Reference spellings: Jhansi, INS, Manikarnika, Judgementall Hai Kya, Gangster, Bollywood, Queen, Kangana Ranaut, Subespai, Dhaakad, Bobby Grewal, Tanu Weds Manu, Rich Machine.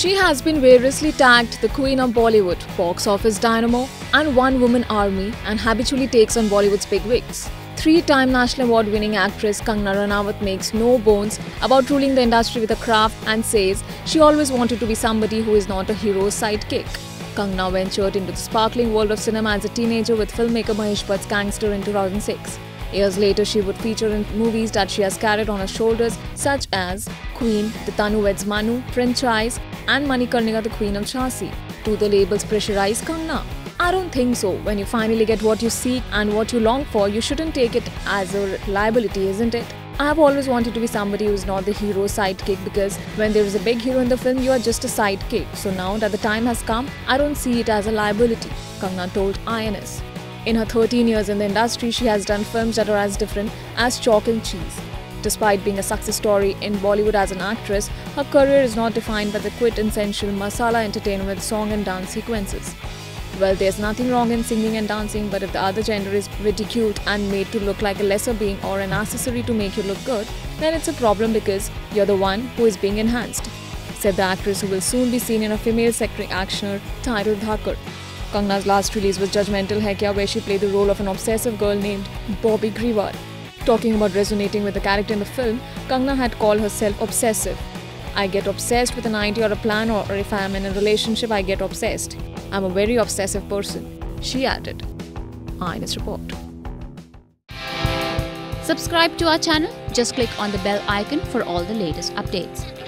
She has been variously tagged the Queen of Bollywood, box office dynamo, and one-woman army, and habitually takes on Bollywood's big wigs. Three-time National Award-winning actress Kangana Ranaut makes no bones about ruling the industry with a craft and says she always wanted to be somebody who is not a hero's sidekick. Kangana ventured into the sparkling world of cinema as a teenager with filmmaker Mahesh Bhatt's Gangster in 2006. Years later, she would feature in movies that she has carried on her shoulders, such as Queen, the Tanu Weds Manu franchise, and Manikarnika, the Queen of Jhansi. Do the labels pressurize Kangana? I don't think so. When you finally get what you seek and what you long for, you shouldn't take it as a liability, isn't it? I've always wanted to be somebody who's not the hero sidekick, because when there is a big hero in the film, you are just a sidekick. So now that the time has come, I don't see it as a liability, Kangana told INS. In her 13 years in the industry, she has done films that are as different as chalk and cheese. Despite being a success story in Bollywood as an actress, her career is not defined by the quintessential masala entertainment song and dance sequences. Well, there's nothing wrong in singing and dancing, but if the other gender is ridiculed and made to look like a lesser being or an accessory to make you look good, then it's a problem, because you're the one who is being enhanced, said the actress, who will soon be seen in a female-centric actioner titled Dhaakad. Kangana's last release was Judgementall Hai Kya, where she played the role of an obsessive girl named Bobby Grewal. Talking about resonating with the character in the film, Kangana had called herself obsessive. I get obsessed with an idea or a plan, or if I am in a relationship, I get obsessed. I'm a very obsessive person, she added. INS report. Subscribe to our channel. Just click on the bell icon for all the latest updates.